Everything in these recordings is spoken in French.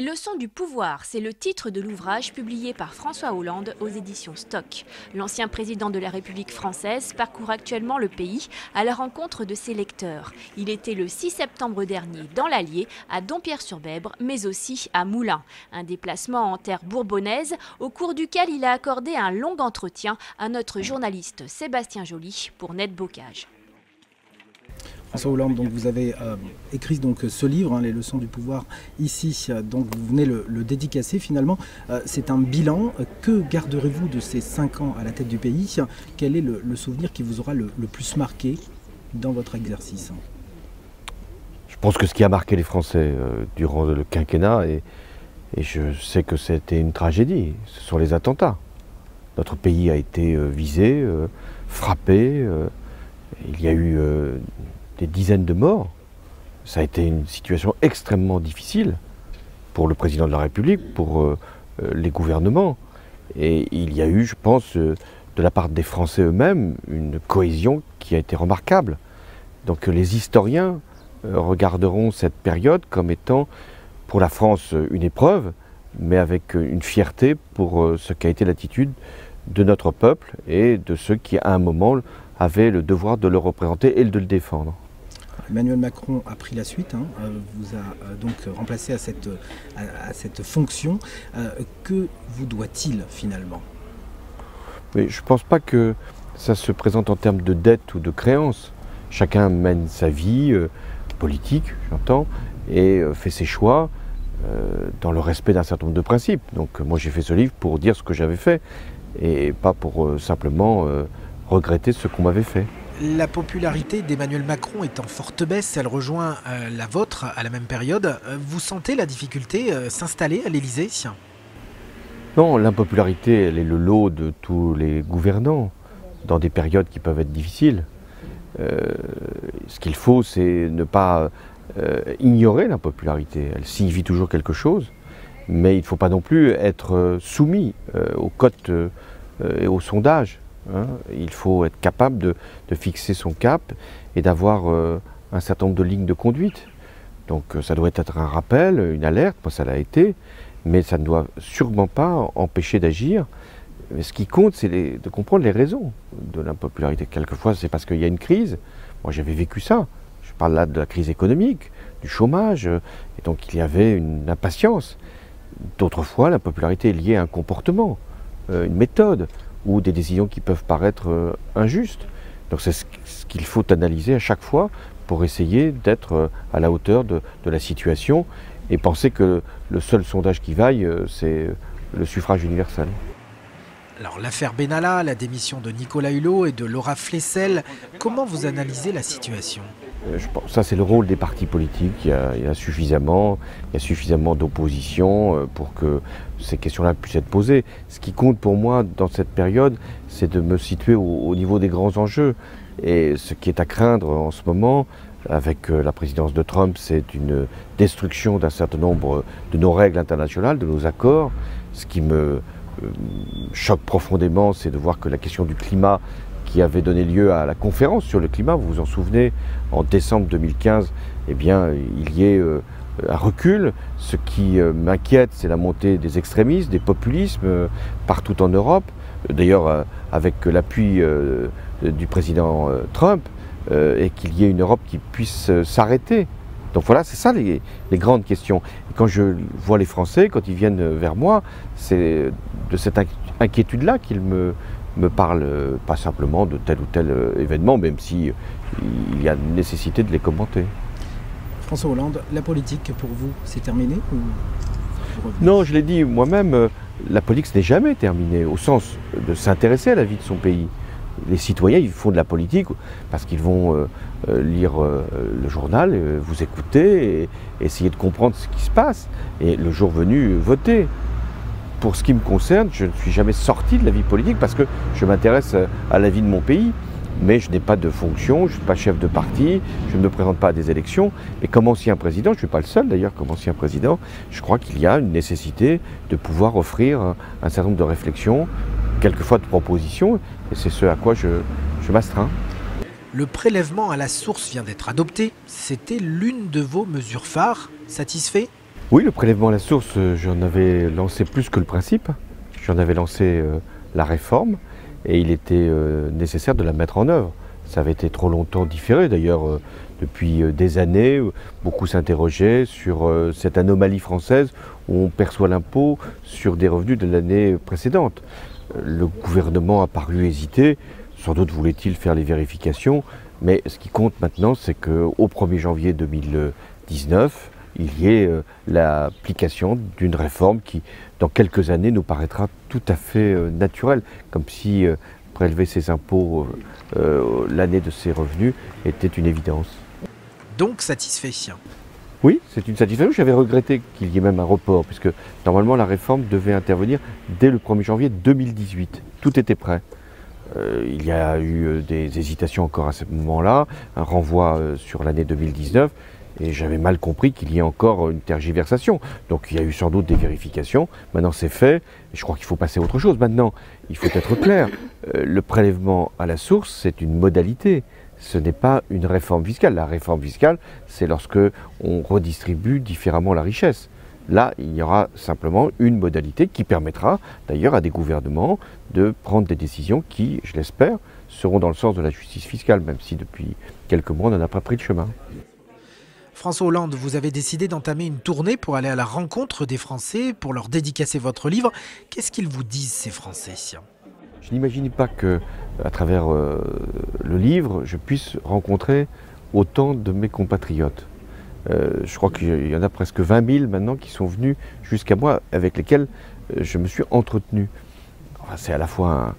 Les leçons du pouvoir, c'est le titre de l'ouvrage publié par François Hollande aux éditions Stock. L'ancien président de la République française parcourt actuellement le pays à la rencontre de ses lecteurs. Il était le 6 septembre dernier dans l'Allier, à Dompierre-sur-Besbre, mais aussi à Moulins. Un déplacement en terre bourbonnaise au cours duquel il a accordé un long entretien à notre journaliste Sébastien Joly pour Netbocage. François Hollande, donc vous avez écrit donc ce livre, Les leçons du pouvoir, ici. Donc vous venez le dédicacer finalement. C'est un bilan. Que garderez-vous de ces 5 ans à la tête du pays? Quel est le souvenir qui vous aura le plus marqué dans votre exercice? Je pense que ce qui a marqué les Français durant le quinquennat, et je sais que c'était une tragédie, ce sont les attentats. Notre pays a été visé, frappé. Il y a eu des dizaines de morts. Ça a été une situation extrêmement difficile pour le président de la République, pour les gouvernements. Et il y a eu, je pense, de la part des Français eux-mêmes, une cohésion qui a été remarquable. Donc les historiens regarderont cette période comme étant, pour la France, une épreuve, mais avec une fierté pour ce qu'a été l'attitude de notre peuple et de ceux qui, à un moment, avait le devoir de le représenter et de le défendre. Emmanuel Macron a pris la suite, vous a donc remplacé à cette fonction. Que vous doit-il finalement? Mais je ne pense pas que ça se présente en termes de dette ou de créance. Chacun mène sa vie politique, j'entends, et fait ses choix dans le respect d'un certain nombre de principes. Donc moi j'ai fait ce livre pour dire ce que j'avais fait et pas pour simplement regretter ce qu'on m'avait fait. La popularité d'Emmanuel Macron est en forte baisse, elle rejoint la vôtre à la même période. Vous sentez la difficulté s'installer à l'Élysée? Non, l'impopularité, elle est le lot de tous les gouvernants, dans des périodes qui peuvent être difficiles. Ce qu'il faut, c'est ne pas ignorer l'impopularité. Elle signifie toujours quelque chose, mais il ne faut pas non plus être soumis aux cotes et aux sondages. Il faut être capable de fixer son cap et d'avoir un certain nombre de lignes de conduite. Donc ça doit être un rappel, une alerte, moi ça l'a été, mais ça ne doit sûrement pas empêcher d'agir. Ce qui compte, c'est de comprendre les raisons de l'impopularité. Quelquefois c'est parce qu'il y a une crise, moi j'avais vécu ça, je parle là de la crise économique, du chômage, et donc il y avait une impatience. D'autres fois l'impopularité est liée à un comportement, une méthode, ou des décisions qui peuvent paraître injustes. Donc c'est ce qu'il faut analyser à chaque fois pour essayer d'être à la hauteur de la situation et penser que le seul sondage qui vaille, c'est le suffrage universel. Alors l'affaire Benalla, la démission de Nicolas Hulot et de Laura Flessel, comment vous analysez la situation? Je pense, ça c'est le rôle des partis politiques, il y a suffisamment d'opposition pour que ces questions-là puissent être posées. Ce qui compte pour moi dans cette période, c'est de me situer au niveau des grands enjeux. Et ce qui est à craindre en ce moment, avec la présidence de Trump, c'est une destruction d'un certain nombre de nos règles internationales, de nos accords. Ce qui me choque profondément, c'est de voir que la question du climat, qui avait donné lieu à la conférence sur le climat, vous vous en souvenez, en décembre 2015, eh bien, il y ait un recul. Ce qui m'inquiète, c'est la montée des extrémistes, des populismes partout en Europe. D'ailleurs, avec l'appui du président Trump, et qu'il y ait une Europe qui puisse s'arrêter. Donc voilà, c'est ça les grandes questions. Et quand je vois les Français, quand ils viennent vers moi, c'est de cette inquiétude-là qu'ils me parle pas simplement de tel ou tel événement, même si il y a nécessité de les commenter. François Hollande, la politique pour vous, c'est terminé ou vous revenez? Non, je l'ai dit moi-même, la politique n'est jamais terminée, au sens de s'intéresser à la vie de son pays. Les citoyens, ils font de la politique parce qu'ils vont lire le journal, vous écouter, et essayer de comprendre ce qui se passe, et le jour venu, voter. Pour ce qui me concerne, je ne suis jamais sorti de la vie politique parce que je m'intéresse à la vie de mon pays, mais je n'ai pas de fonction, je ne suis pas chef de parti, je ne me présente pas à des élections. Et comme ancien président, je ne suis pas le seul d'ailleurs, comme ancien président, je crois qu'il y a une nécessité de pouvoir offrir un certain nombre de réflexions, quelquefois de propositions, et c'est ce à quoi je m'astreins. Le prélèvement à la source vient d'être adopté, c'était l'une de vos mesures phares, satisfait ? Oui, le prélèvement à la source, j'en avais lancé plus que le principe. J'en avais lancé la réforme et il était nécessaire de la mettre en œuvre. Ça avait été trop longtemps différé d'ailleurs. Depuis des années, beaucoup s'interrogeaient sur cette anomalie française où on perçoit l'impôt sur des revenus de l'année précédente. Le gouvernement a paru hésiter, sans doute voulait-il faire les vérifications, mais ce qui compte maintenant, c'est qu'au 1er janvier 2019, il y ait l'application d'une réforme qui, dans quelques années, nous paraîtra tout à fait naturelle, comme si prélever ses impôts l'année de ses revenus était une évidence. Donc satisfait. Oui, c'est une satisfaction. J'avais regretté qu'il y ait même un report, puisque normalement la réforme devait intervenir dès le 1er janvier 2018. Tout était prêt. Il y a eu des hésitations encore à ce moment-là, un renvoi sur l'année 2019, et j'avais mal compris qu'il y ait encore une tergiversation. Donc il y a eu sans doute des vérifications. Maintenant c'est fait. Je crois qu'il faut passer à autre chose. Maintenant, il faut être clair. Le prélèvement à la source, c'est une modalité. Ce n'est pas une réforme fiscale. La réforme fiscale, c'est lorsque on redistribue différemment la richesse. Là, il y aura simplement une modalité qui permettra d'ailleurs à des gouvernements de prendre des décisions qui, je l'espère, seront dans le sens de la justice fiscale, même si depuis quelques mois, on n'en a pas pris le chemin. François Hollande, vous avez décidé d'entamer une tournée pour aller à la rencontre des Français, pour leur dédicacer votre livre. Qu'est-ce qu'ils vous disent, ces Français ? Je n'imaginais pas qu'à travers le livre, je puisse rencontrer autant de mes compatriotes. Je crois qu'il y en a presque 20 000 maintenant qui sont venus jusqu'à moi, avec lesquels je me suis entretenu. Enfin, c'est à la fois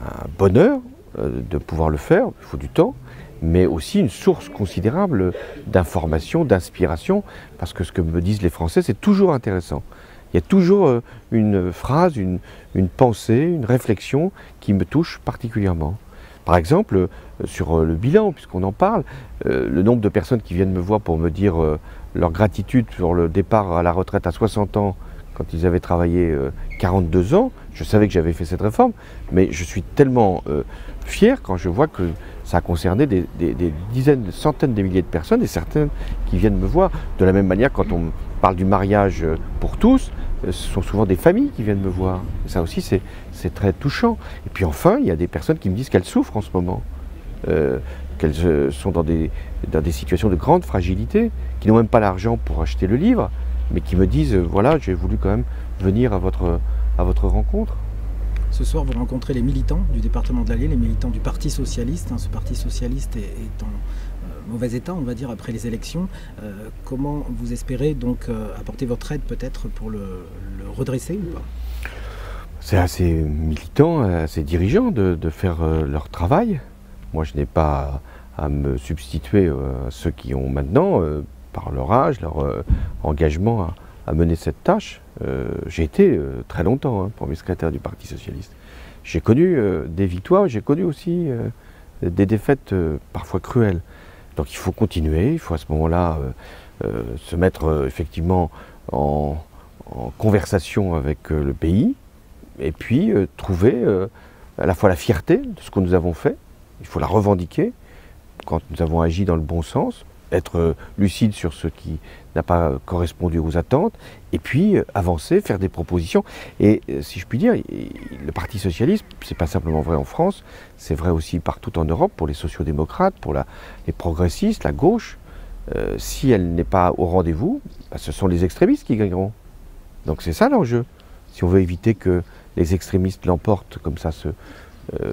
un bonheur de pouvoir le faire, il faut du temps, mais aussi une source considérable d'informations, d'inspiration, parce que ce que me disent les Français, c'est toujours intéressant. Il y a toujours une phrase, une pensée, une réflexion qui me touche particulièrement. Par exemple, sur le bilan, puisqu'on en parle, le nombre de personnes qui viennent me voir pour me dire leur gratitude pour le départ à la retraite à 60 ans, quand ils avaient travaillé 42 ans, je savais que j'avais fait cette réforme, mais je suis tellement fier quand je vois que ça a concerné des dizaines, des centaines de milliers de personnes, et certaines qui viennent me voir. De la même manière, quand on parle du mariage pour tous, ce sont souvent des familles qui viennent me voir. Ça aussi, c'est très touchant. Et puis enfin, il y a des personnes qui me disent qu'elles souffrent en ce moment, qu'elles sont dans des situations de grande fragilité, qui n'ont même pas l'argent pour acheter le livre, mais qui me disent, voilà, j'ai voulu quand même venir à votre rencontre. Ce soir, vous rencontrez les militants du département de l'Allier, les militants du Parti Socialiste. Ce Parti Socialiste est en mauvais état, on va dire, après les élections. Comment vous espérez donc apporter votre aide peut-être pour le redresser ou pas? C'est à ces militants, à ces dirigeants de faire leur travail. Moi, je n'ai pas à me substituer à ceux qui ont maintenant, par leur âge, leur engagement à mener cette tâche. J'ai été très longtemps premier secrétaire du Parti Socialiste. J'ai connu des victoires, j'ai connu aussi des défaites parfois cruelles. Donc il faut continuer, il faut à ce moment-là se mettre effectivement en conversation avec le pays, et puis trouver à la fois la fierté de ce que nous avons fait, il faut la revendiquer, quand nous avons agi dans le bon sens, être lucide sur ce qui n'a pas correspondu aux attentes, et puis avancer, faire des propositions. Et si je puis dire, le Parti Socialiste, c'est pas simplement vrai en France, c'est vrai aussi partout en Europe, pour les sociodémocrates, pour les progressistes, la gauche. Si elle n'est pas au rendez-vous, bah, ce sont les extrémistes qui gagneront. Donc c'est ça l'enjeu. Si on veut éviter que les extrémistes l'emportent, comme ça se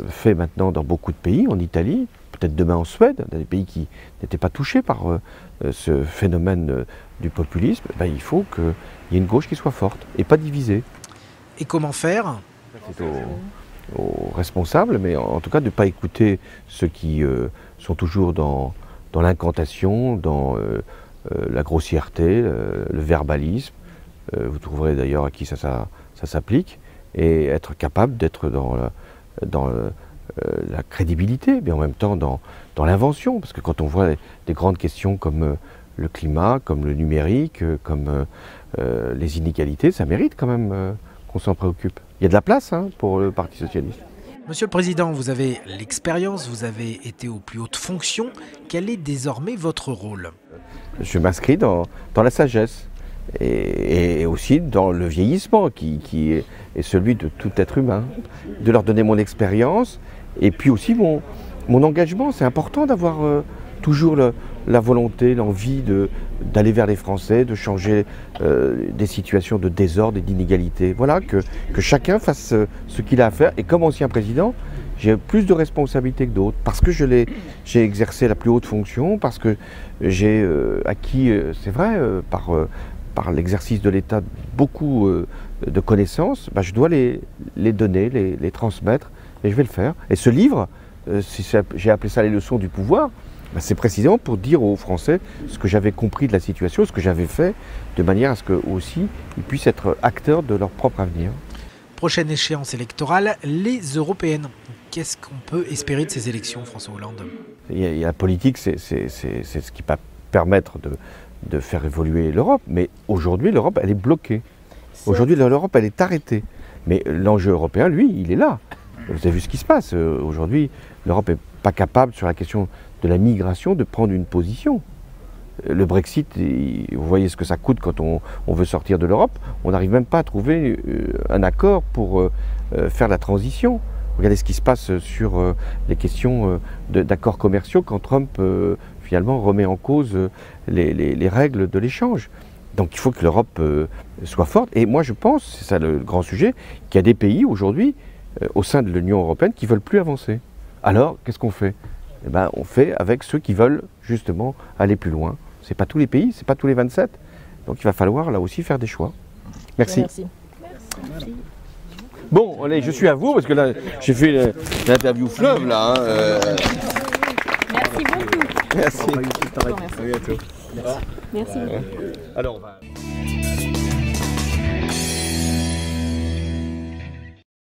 fait maintenant dans beaucoup de pays, en Italie, peut-être demain en Suède, dans des pays qui n'étaient pas touchés par ce phénomène du populisme, ben il faut qu'il y ait une gauche qui soit forte et pas divisée. Et comment faire? C'est aux responsables, mais en tout cas de ne pas écouter ceux qui sont toujours dans l'incantation, dans la grossièreté, le verbalisme. Vous trouverez d'ailleurs à qui ça s'applique, et être capable d'être dans la crédibilité, mais en même temps dans l'invention, parce que quand on voit des grandes questions comme le climat, comme le numérique, comme les inégalités, ça mérite quand même qu'on s'en préoccupe. Il y a de la place pour le Parti Socialiste. Monsieur le Président, vous avez l'expérience, vous avez été aux plus hautes fonctions. Quel est désormais votre rôle ? Je m'inscris dans la sagesse. et aussi dans le vieillissement qui est celui de tout être humain, de leur donner mon expérience et puis aussi mon engagement. C'est important d'avoir toujours la volonté, l'envie d'aller vers les Français, de changer des situations de désordre et d'inégalité. Voilà, que chacun fasse ce qu'il a à faire. Et comme ancien président, j'ai plus de responsabilités que d'autres, parce que j'ai exercé la plus haute fonction, parce que j'ai acquis, c'est vrai, par l'exercice de l'État, beaucoup de connaissances. Bah, je dois les donner, les transmettre, et je vais le faire. Et ce livre, si j'ai appelé ça « Les leçons du pouvoir », bah, c'est précisément pour dire aux Français ce que j'avais compris de la situation, ce que j'avais fait, de manière à ce qu'eux aussi, ils puissent être acteurs de leur propre avenir. Prochaine échéance électorale, les européennes. Qu'est-ce qu'on peut espérer de ces élections, François Hollande? La politique, c'est ce qui va permettre de faire évoluer l'Europe. Mais aujourd'hui, l'Europe, elle est bloquée. Aujourd'hui, l'Europe, elle est arrêtée. Mais l'enjeu européen, lui, il est là. Vous avez vu ce qui se passe. Aujourd'hui, l'Europe n'est pas capable, sur la question de la migration, de prendre une position. Le Brexit, vous voyez ce que ça coûte quand on veut sortir de l'Europe. On n'arrive même pas à trouver un accord pour faire la transition. Regardez ce qui se passe sur les questions d'accords commerciaux quand Trump finalement remet en cause les règles de l'échange. Donc il faut que l'Europe soit forte. Et moi je pense, c'est ça le grand sujet, qu'il y a des pays aujourd'hui au sein de l'Union européenne qui ne veulent plus avancer. Alors qu'est-ce qu'on fait? Eh ben, on fait avec ceux qui veulent justement aller plus loin. Ce n'est pas tous les pays, ce n'est pas tous les 27. Donc il va falloir là aussi faire des choix. Merci. Merci. Merci. Bon, allez, je suis à vous parce que là, j'ai fait l'interview fleuve là. Merci beaucoup. Merci. Merci. Merci. Merci. Merci. Merci. Alors, on va...